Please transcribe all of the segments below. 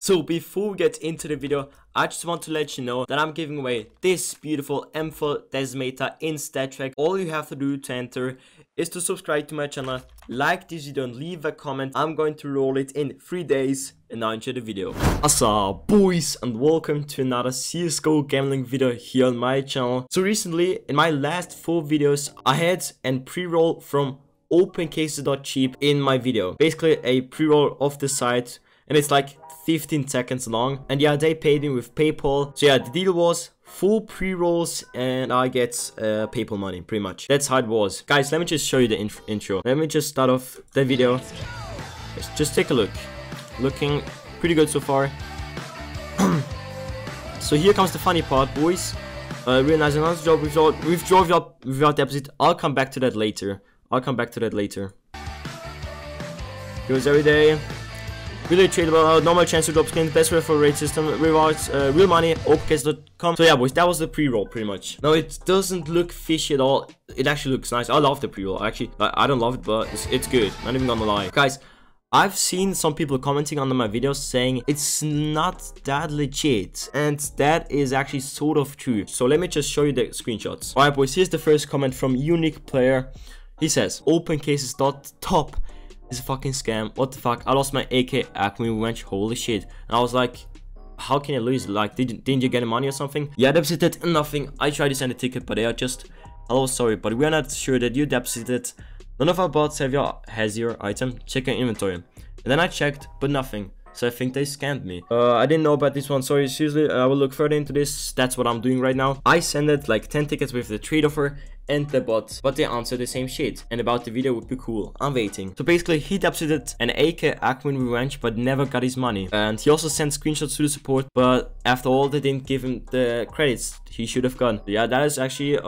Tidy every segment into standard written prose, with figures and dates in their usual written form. So before we get into the video, I just want to let you know that I'm giving away this beautiful M4 Desmeta in StatTrack. All you have to do to enter is to subscribe to my channel, like this video and leave a comment. I'm going to roll it in 3 days and now enjoy the video. Asa boys, and welcome to another CSGO gambling video here on my channel. So recently, in my last 4 videos, I had a pre-roll from opencases.cheap in my video. Basically a pre-roll of the site, and it's like 15 seconds long, and yeah, they paid me with PayPal. So yeah, the deal was 4 pre-rolls and I get PayPal money, pretty much. That's how it was. Guys, let me just show you the intro. Let me just start off the video. Let's just take a look. Looking pretty good so far. So here comes the funny part, boys. Realize another job withdrawal deposit. I'll come back to that later. Goes every day. Really tradable, normal chance to drop skin, best referral rate system, rewards, real money, opencase.com. So yeah boys, that was the pre-roll pretty much. Now it doesn't look fishy at all, it actually looks nice. I love the pre-roll, actually. I don't love it, but it's good, not even gonna lie. Guys, I've seen some people commenting under my videos saying it's not that legit, and that is actually sort of true. So let me just show you the screenshots. Alright boys, here's the first comment from Unique Player. He says, opencases.top. It's a fucking scam. What the fuck? I lost my AK Acme wrench. Holy shit. And I was like, how can you lose? Like, didn't you get money or something? Yeah, deposited nothing. I tried to send a ticket, but they are just, hello, sorry, but we are not sure that you deposited. None of our bots has your item. Check your inventory. And then I checked, but nothing. So I think they scammed me. I didn't know about this one. Sorry, seriously, I will look further into this. That's what I'm doing right now. I sent it like 10 tickets with the trade offer and the bots, but they answer the same shit. And about the video would be cool. I'm waiting. So basically, he deposited an AK Aquaman revenge, but never got his money. And he also sent screenshots to the support, but after all, they didn't give him the credits he should have gotten. Yeah, that is actually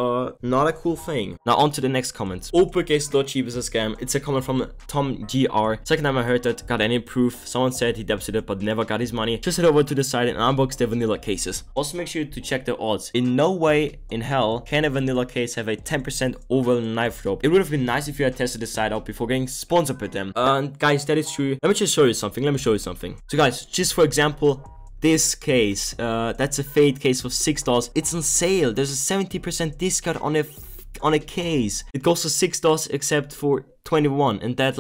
not a cool thing. Now on to the next comment. Opencase.cheap is a scam. It's a comment from Tom GR. Second time I heard that, got any proof. Someone said he deposited but never got his money. Just head over to the site and unbox the vanilla cases. Also make sure to check the odds. In no way in hell can a vanilla case have a 10% overall knife drop. It would have been nice if you had tested the site out before getting sponsored by them. And guys, that is true. Let me just show you something. So guys, just for example, this case, that's a Fade case for $6. It's on sale. There's a 70% discount on a case. It goes for $6 except for 21, and that's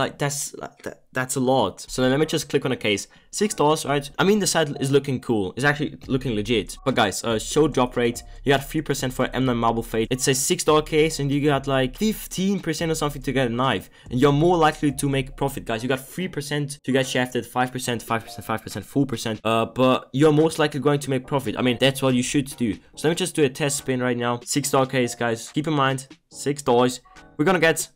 a lot. So then let me just click on a case. $6, right? I mean, the site is looking cool. It's actually looking legit. But guys, show drop rate. You got 3% for M9 Marble Fade. It's a $6 case, and you got like 15% or something to get a knife. And you're more likely to make a profit, guys. You got 3% to get shafted, 5%, 5%, 5%, 4%. But you're most likely going to make profit. I mean, that's what you should do. So let me just do a test spin right now. $6 case, guys. Keep in mind, $6. We're gonna get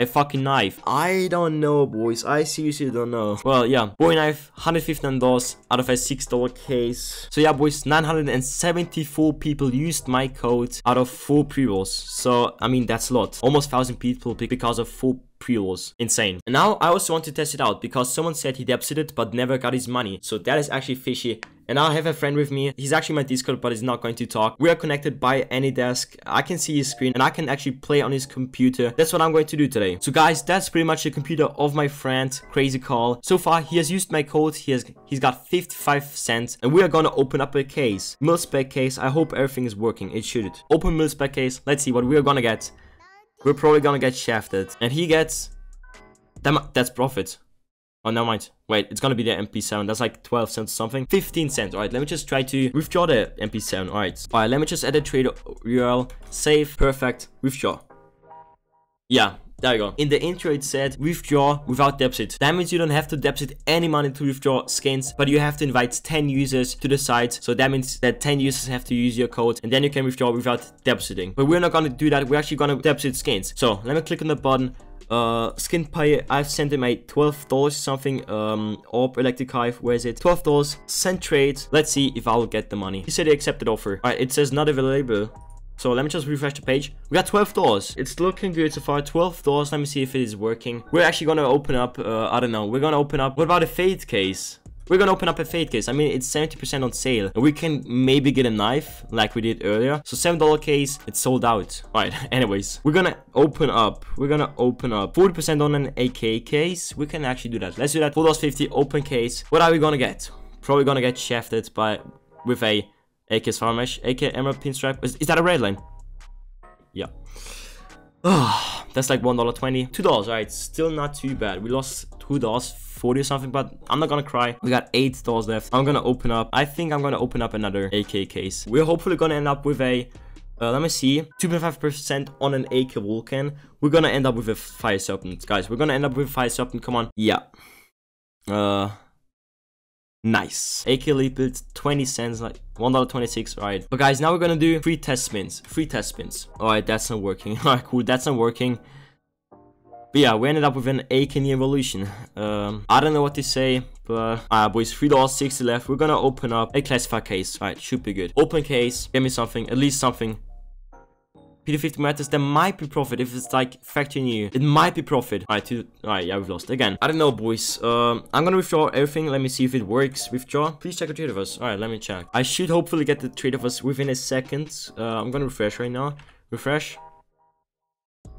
a fucking knife. I don't know, boys. I seriously don't know. Well, yeah. Bowie knife, $159 out of a $6 case. So yeah, boys, 974 people used my code out of 4 pre-rolls. So, I mean, that's a lot. Almost 1,000 people because of 4 pre-rolls. Insane. And now, I also want to test it out because someone said he deposited but never got his money. So that is actually fishy. And I have a friend with me. He's actually in my Discord, but he's not going to talk. We are connected by AnyDesk. I can see his screen and I can actually play on his computer. That's what I'm going to do today. So guys, that's pretty much the computer of my friend, Crazy Call. So far, he has used my code. He's got 55 cents and we are going to open up a case. Mil-spec case. I hope everything is working. It should. Open mil-spec case. Let's see what we are going to get. We're probably going to get shafted. And he gets... That's profit. Oh, never mind. Wait, it's gonna be the MP7. That's like 12 cents or something. 15 cents. Alright, let me just try to withdraw the MP7. Alright. Alright, let me just add a trade URL. Save. Perfect. Withdraw. Yeah. There you go. In the intro, it said withdraw without deposit. That means you don't have to deposit any money to withdraw skins, but you have to invite 10 users to the site. So that means that 10 users have to use your code, and then you can withdraw without depositing. But we're not gonna do that. We're actually gonna deposit skins. So let me click on the button. Skin pie. I've sent him a $12 something. Orb Electric Hive. Where is it? $12. Send trade. Let's see if I will get the money. He said he accepted offer. Alright, it says not available. So let me just refresh the page. We got $12. It's looking good so far. $12. Let me see if it is working. We're actually gonna open up. I don't know. We're gonna open up. What about a Fade case? We're gonna open up a Fade case. I mean, it's 70% on sale. We can maybe get a knife like we did earlier. So $7 case, it's sold out. Alright, anyways. We're gonna open up. 40% on an AK case. We can actually do that. Let's do that. $4.50 open case. What are we gonna get? probably gonna get shafted with a AK Farmesh, AK Emerald Pinstripe. Is that a raid lane? Yeah. Oh, that's like $1.20. $2, right? Still not too bad. We lost $2.40 or something, but I'm not gonna cry. We got $8 left. I'm gonna open up. I think I'm gonna open up another AK case. We're hopefully gonna end up with a, let me see, 2.5% on an AK Vulcan. We're gonna end up with a Fire Serpent. Guys, we're gonna end up with a Fire Serpent. Come on. Yeah. Nice. AK Elite build, 20 cents, like $1.26, right? But guys, now we're gonna do free test spins. Free test spins. Alright, that's not working. Alright, cool, that's not working. But yeah, we ended up with an AK Evolution. I don't know what to say, but... Alright, boys, $3.60 left. We're gonna open up a classified case. Alright, should be good. Open case. Give me something, at least something. PD50 matters. There might be profit if it's like factory new. It might be profit. Alright, yeah, we've lost again. I don't know, boys. I'm gonna withdraw everything. Let me see if it works. Withdraw. Please check the trade of us. Alright, let me check. I should hopefully get the trade of us within a second. I'm gonna refresh right now. Refresh.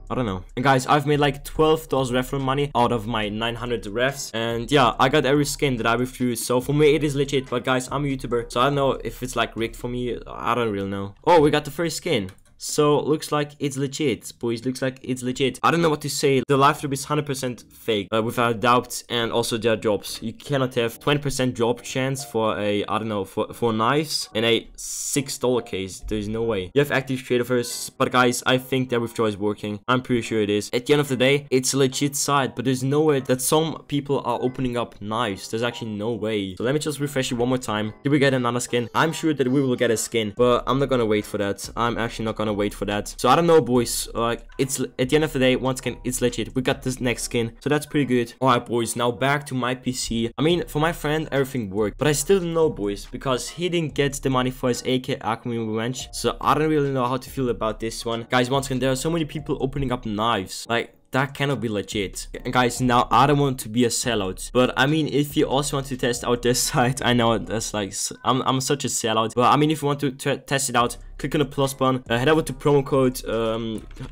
I don't know. And guys, I've made like $12 referral money out of my 900 refs. And yeah, I got every skin that I withdrew. So for me, it is legit. But guys, I'm a YouTuber, so I don't know if it's like rigged for me. I don't really know. Oh, we got the first skin. So, looks like it's legit, boys, looks like it's legit. I don't know what to say, the live drop is 100% fake, without a doubt, and also their drops. You cannot have 20% drop chance for a, I don't know, for knives in a $6 case, there's no way. You have active trade offers, but guys, I think their withdrawal is working, I'm pretty sure it is. At the end of the day, it's a legit site, but there's no way that some people are opening up knives, there's actually no way. So let me just refresh it one more time. Did we get another skin? I'm sure that we will get a skin, but I'm not gonna wait for that, I'm actually not gonna wait for that. So I don't know, boys, like it's at the end of the day, once again, it's legit. We got this next skin, so that's pretty good. All right, boys, now back to my PC. I mean, for my friend everything worked, but I still don't know, boys, because he didn't get the money for his AK Acme revenge, so I don't really know how to feel about this one. Guys, once again, there are so many people opening up knives, like that cannot be legit. And guys, now I don't want to be a sellout, but I mean, if you also want to test out this site, I know that's like, I'm such a sellout, but I mean, if you want to test it out, click on the plus button, head over to promo code,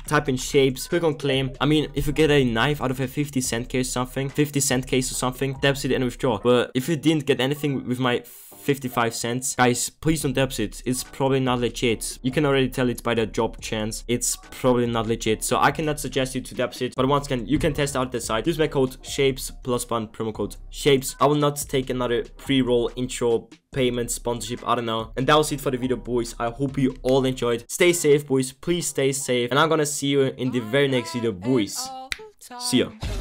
type in shapes, click on claim. I mean, if you get a knife out of a 50-cent case or something, 50-cent case or something, deposit and withdraw. But if you didn't get anything with my 55 cents, guys, please don't deposit. It's probably not legit. You can already tell it's by the drop chance. It's probably not legit. So I cannot suggest you to deposit. But once again, you can test out the site. Use my code shapes +1 promo code shapes. I will not take another pre-roll intro payment sponsorship. I don't know. And that was it for the video, boys. I hope you all enjoyed. Stay safe, boys. Please stay safe. And I'm gonna see you in the very next video, boys. See ya.